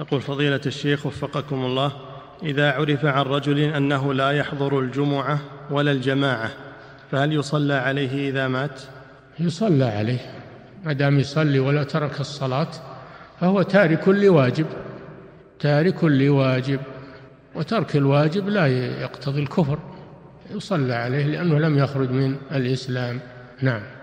يقول فضيلة الشيخ وفقكم الله، إذا عرف عن رجل أنه لا يحضر الجمعة ولا الجماعة فهل يصلى عليه إذا مات؟ يصلى عليه ما دام يصلي ولا ترك الصلاة فهو تارك لواجب، تارك لواجب، وترك الواجب لا يقتضي الكفر، يصلى عليه لأنه لم يخرج من الإسلام. نعم.